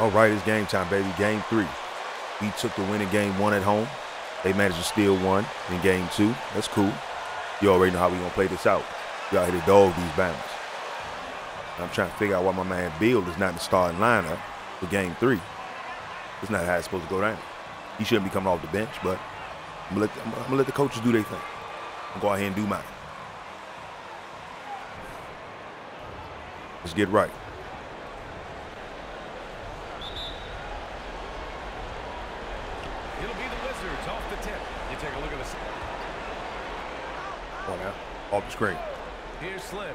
All right, it's game time, baby. Game three. We took the win in game one at home. They managed to steal one in game two. That's cool. You already know how we gonna play this out. We out here to dog these Bammers. I'm trying to figure out why my man Beal is not in the starting lineup for game three. It's not how it's supposed to go down. He shouldn't be coming off the bench, but I'm gonna let the coaches do their thing. I'm gonna go out here and do mine. Let's get right. It'll be the Wizards off the tip. You take a look at this. Come on now, off the screen. Here's Slim.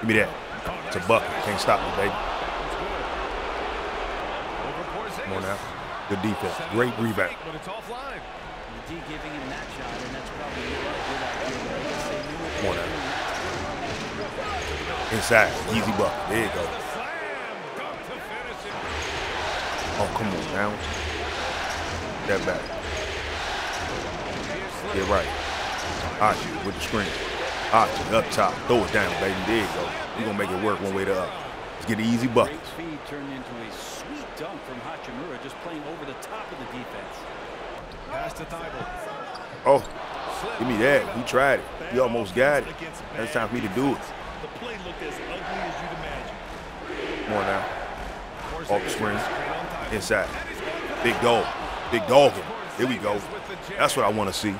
Give me that. It's a bucket. Can't stop me, baby. Come on now. Good defense. Great rebound. Come on now. Inside. Easy bucket. There you go. Oh, come on now. That back. Get right. Hodge with the screen. Hodge up top. Throw it down, baby. There you go. We're going to make it work one way or the other. Let's get an easy bucket. Great feed turned into a sweet dunk from Hachimura, just playing over the top of the defense. Pass to Thibault. Oh, give me that. He tried it. He almost got it. That's time for me to do it. The play looked as ugly as you'd imagine. Come on now. Off the screen. Inside. Big dog. Big dogging. Here we go. That's what I want to see.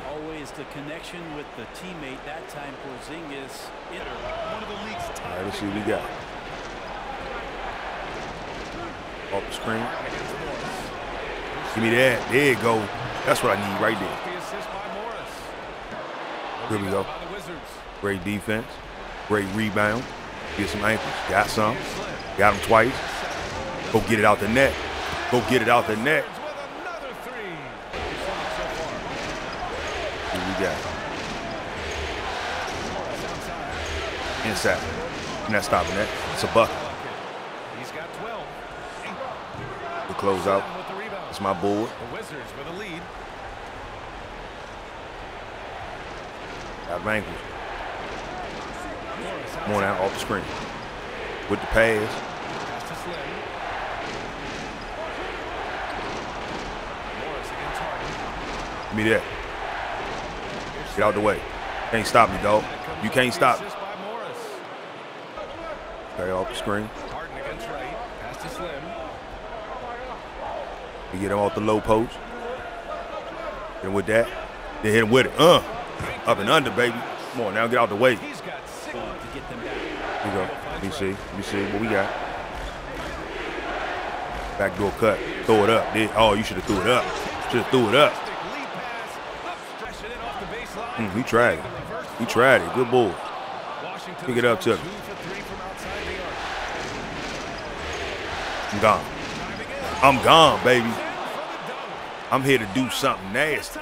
The connection with the teammate that time, Porzingis. One of the league's top. All right, let's see what we got. Off the screen. Give me that. There you go. That's what I need right there. Here we go. Great defense. Great rebound. Get some ankles. Got some. Got him twice. Go get it out the net. Go get it out the net. Inside. You're not stopping that. It's a bucket. He's got 12. The closeout. It's my board. The Wizards with a lead. Got Langley. Come on out off the screen. With the pass. Give me that. Get out the way. Can't stop me, dog. You can't stop me. Okay, off the screen. You get him off the low post. And with that, they hit him with it. Up and under, baby. Come on, now get out the way. Here we go. Let me see what we got. Backdoor cut. Throw it up. Oh, you should have threw it up. Should have threw it up. He tried it. He tried it. Good ball. Pick it up to him. I'm gone. I'm gone, baby. I'm here to do something nasty.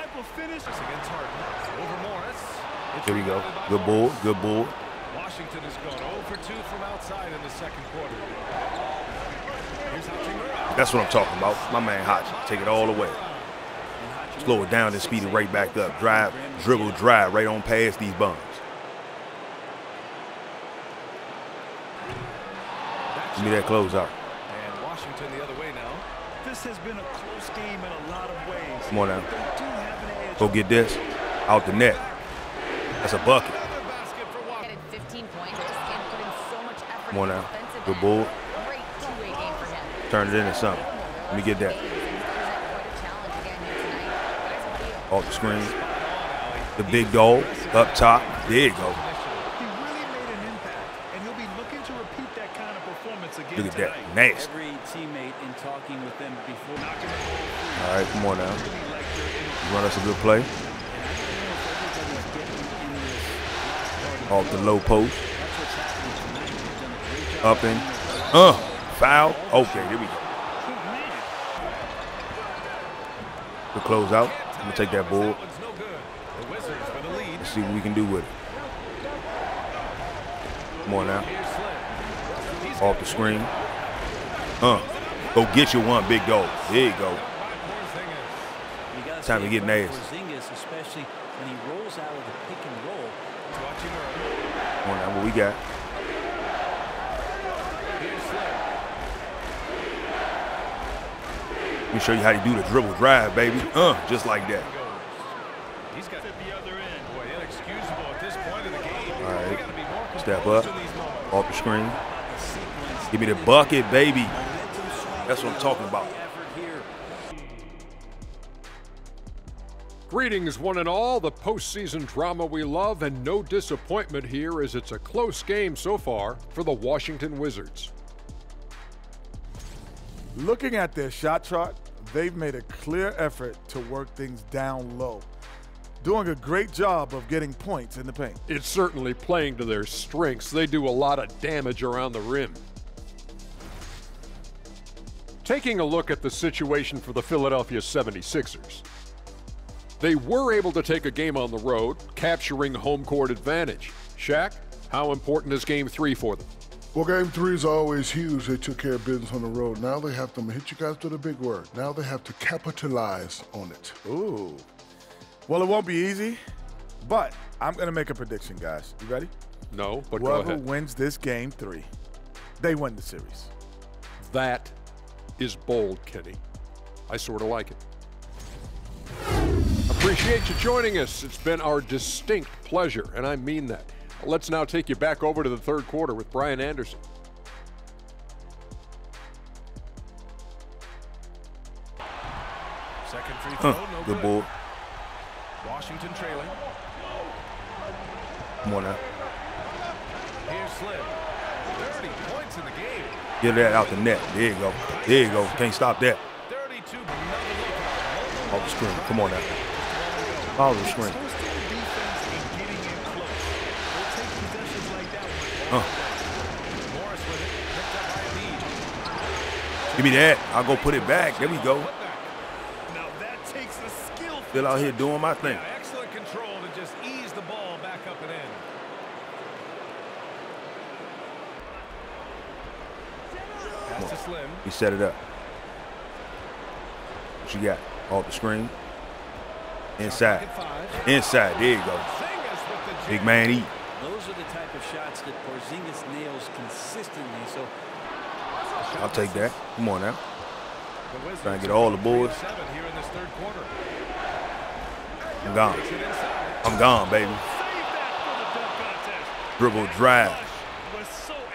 Here we go. Good ball. Good ball. Washington has gone 0 for 2 from outside in the second quarter. That's what I'm talking about. My man Hodge. Take it all away. Slow it down and speed it right back up. Drive, dribble, drive right on past these bums. Give me that closeout. And Washington the other way now. This has been a close game in a lot of ways. Come on now. Go get this. Out the net. That's a bucket. Come on now. Good ball. Turn it into something. Let me get that. Off the screen. The big dog up top. There you go. He really made an impact, and he'll be looking to repeat that kind of performance again. Look at that. Nasty. Every teammate in talking with them before. All right, come on now. You want us a good play? Off the low post. Up and foul. Okay, here we go. The closeout. I'm going to take that board. Let's see what we can do with it. Come on now. Off the screen. Go get your one, big dog. There you go. Time to get nasty. Come on now, what we got? Let me show you how to do the dribble drive, baby. Just like that. He's got at the other end. Boy, inexcusable at this point of the game. All right. Step up. Off the screen. Give me the bucket, baby. That's what I'm talking about. Greetings, one and all. The postseason drama we love, and no disappointment here as it's a close game so far for the Washington Wizards. Looking at their shot chart, they've made a clear effort to work things down low, doing a great job of getting points in the paint. It's certainly playing to their strengths. They do a lot of damage around the rim. Taking a look at the situation for the Philadelphia 76ers. They were able to take a game on the road, capturing home court advantage. Shaq, how important is Game 3 for them? Well, Game 3 is always huge. They took care of business on the road. Now they have to hit you guys to the big word. Now they have to capitalize on it. Ooh. Well, it won't be easy, but I'm going to make a prediction, guys. You ready? No, but go ahead. Whoever wins this Game 3, they win the series. That is bold, Kenny. I sort of like it. Appreciate you joining us. It's been our distinct pleasure, and I mean that. Let's now take you back over to the third quarter with Bryan Anderson. Second free throw, no good. Ball. Washington trailing. Come on now. Here's Slim. 30 points in the game. Get that out the net. There you go. There you go. Can't stop that. 32. Off the screen. Come on now. Follow the screen. Give me that. I'll go put it back. There we go. Now that takes a skill. Still out here doing my thing. Excellent control to just ease the ball back up and in. That's Slim. He set it up. What you got? Off the screen. Inside. Inside. There you go. Big man eat. Those are the type of shots that Porzingis nails consistently. So I'll take that. Come on now. Trying to get all the boards. I'm gone. I'm gone, baby. Dribble drive.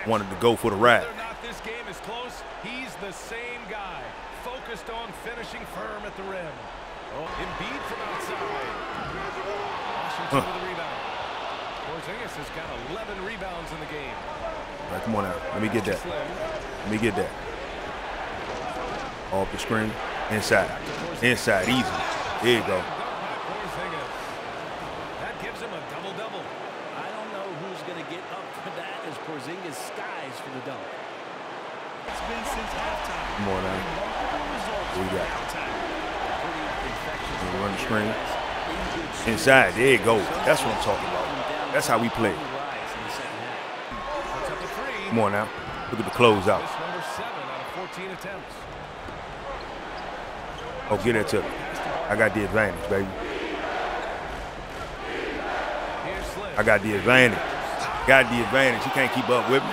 Wanted to go for the ride. This game is close. He's the same guy. Focused on finishing firm at the rim. Embiid from outside. Washington with the rebound. Porzingis has got 11 rebounds in the game. All right, come on now. Let me get that. Let me get that. Off the screen. Inside. Inside. Easy. There you go. That gives him a double-double. I don't know who's going to get up for that as Porzingis skies for the dunk. It's been since halftime. Come on now. What do you got? Run the screen. Inside. There you go. That's what I'm talking about. That's how we play. Come on now. Look at the closeout. Oh, get that to me. I got the advantage, baby. I got the advantage. Got the advantage. He can't keep up with me.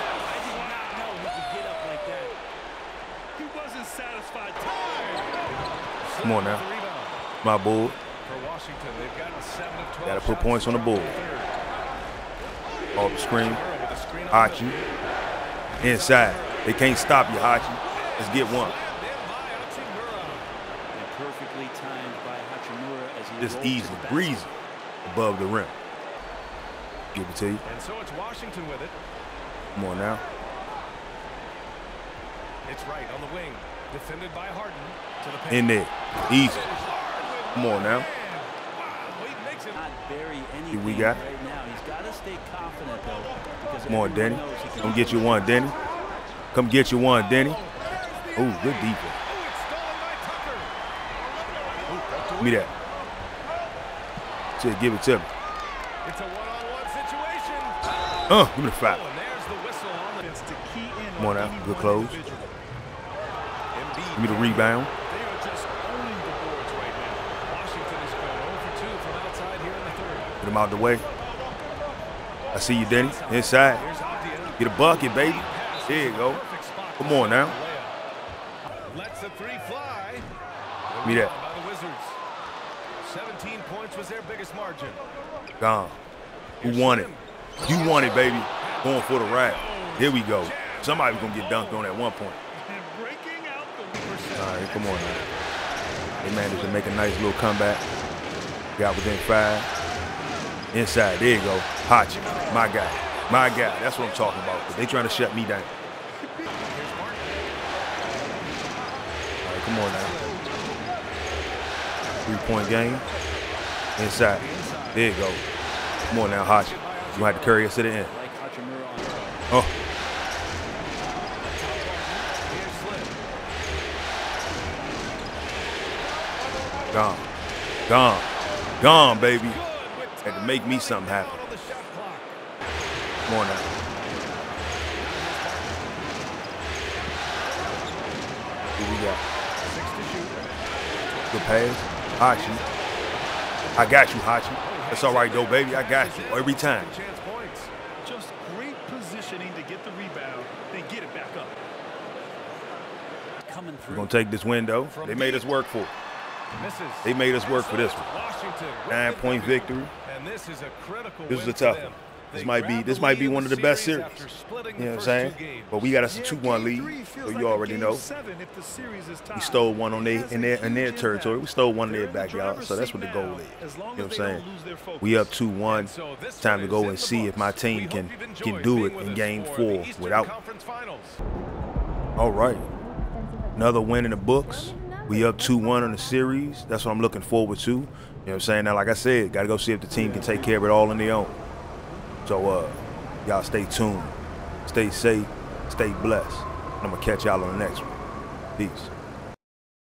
Come on now. My board. For Washington, they've gotten 7 of 12. Gotta put points on the board. Off the screen. Hachi. Inside. They can't stop you, Hachi. Let's get one. Perfectly timed by Hachimura as he just easy, breezy above the rim. Give it to you. And so it's Washington with it. Come on now. It's right on the wing. Defended by Harden to the paint. In there. Easy. Come on now. Here we got. Come on, Denny. Come get you one, Denny. Come get you one, Denny. Ooh, good defense. Give me that. Just give it to me. It's a one-on-one situation. Give me the foul. Come on now. Good close. Give me the rebound. Get him out the way. I see you, Denny. Inside. Get a bucket, baby. There you go. Come on now. lets a three fly. Mira. 17 points was their biggest margin. Gone. Who won it? You won it, baby. Going for the ride. Here we go. Somebody's going to get dunked on at one point. All right, come on, man. They managed to make a nice little comeback. Got within 5. Inside. There you go. Hodge. My guy. My guy. That's what I'm talking about. But they trying to shut me down. All right, come on now. 3-point game. Inside. There you go. Come on now, Hodge. You might have to carry us to the end. Oh. Gone. Gone. Gone, baby. Had to make me something happen. Come on now. Here we go. Good pass. Hachi. I got you, Hachi. That's all right, though, baby. I got you every time. Just great positioning to get the rebound. They get it back up. Coming through. We're going to take this window. They made us work for it. They made us work for this one. 9-point victory. This is a tough one. This might be one of the best series. You know what I'm saying? But we got us a 2-1 lead. So you already know. We stole one on in their territory. We stole one in their backyard. So that's what the goal is. You know what I'm saying? We up 2-1. Time to go and see if my team can do it in Game 4 without. All right. Another win in the books. We up 2-1 on the series. That's what I'm looking forward to. You know what I'm saying? Now, like I said, got to go see if the team can take care of it all on their own. So, y'all stay tuned, stay safe, stay blessed. I'm going to catch y'all on the next one. Peace.